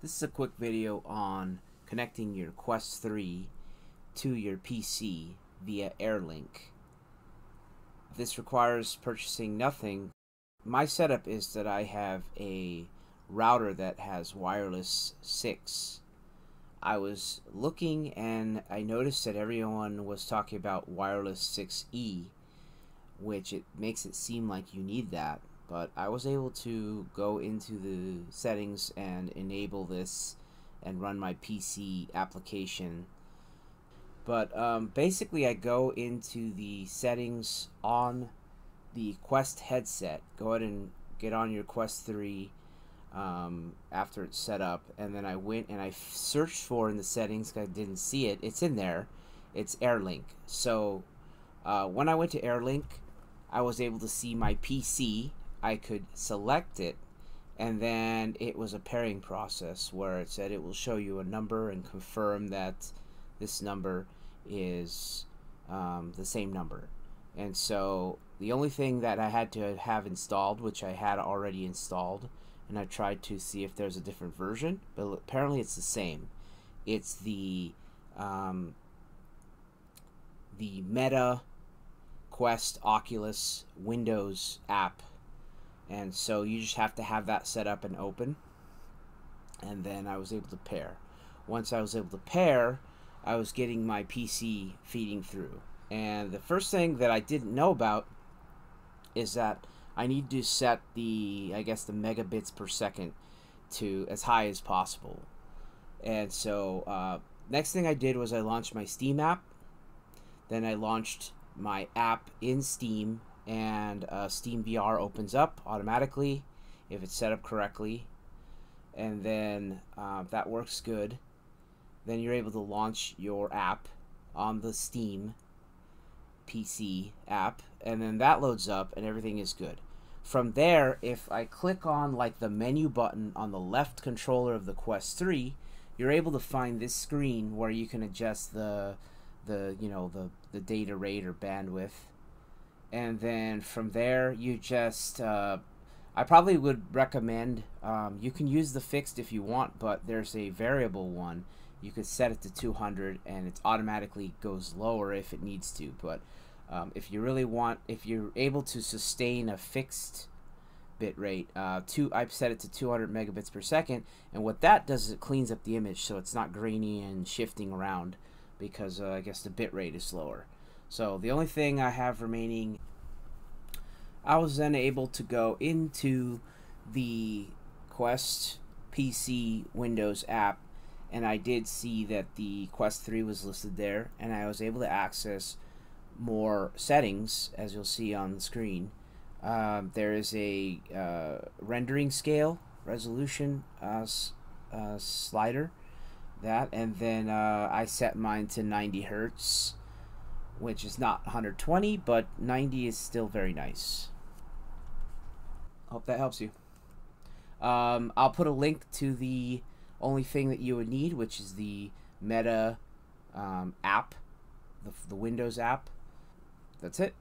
This is a quick video on connecting your Quest 3 to your PC via AirLink. This requires purchasing nothing. My setup is that I have a router that has Wireless 6. I was looking and I noticed that everyone was talking about Wireless 6E, which it makes it seem like you need that. But I was able to go into the settings and enable this and run my PC application. But basically I go into the settings on the Quest headset. Go ahead and get on your Quest 3 after it's set up. And then I went and I searched for in the settings, because I didn't see it. It's in there. It's AirLink. So when I went to AirLink, I was able to see my PC. I could select it, and then it was a pairing process where it said it will show you a number and confirm that this number is the same number. And so the only thing that I had to have installed, which I had already installed, and I tried to see if there's a different version, but apparently it's the same. It's the Meta Quest Oculus Windows app. And so you just have to have that set up and open, and then I was able to pair. Once I was able to pair, I was getting my PC feeding through. And the first thing that I didn't know about is that I need to set the, I guess, the megabits per second to as high as possible. And so next thing I did was I launched my Steam app. Then I launched my app in Steam, and Steam VR opens up automatically if it's set up correctly, and then if that works good, then you're able to launch your app on the Steam PC app, and then that loads up and everything is good. From there, if I click on like the menu button on the left controller of the Quest 3, you're able to find this screen where you can adjust the data rate or bandwidth. And then from there, you just, I probably would recommend, you can use the fixed if you want, but there's a variable one. You could set it to 200 and it automatically goes lower if it needs to. But if you really want, if you're able to sustain a fixed bit rate, I've set it to 200 megabits per second. And what that does is it cleans up the image so it's not grainy and shifting around, because I guess the bit rate is lower. So the only thing I have remaining, I was then able to go into the Quest PC Windows app, and I did see that the Quest 3 was listed there, and I was able to access more settings, as you'll see on the screen. There is a rendering scale, resolution slider, that, and then I set mine to 90 Hertz. Which is not 120, but 90 is still very nice. Hope that helps you. I'll put a link to the only thing that you would need, which is the Meta app, the Windows app. That's it.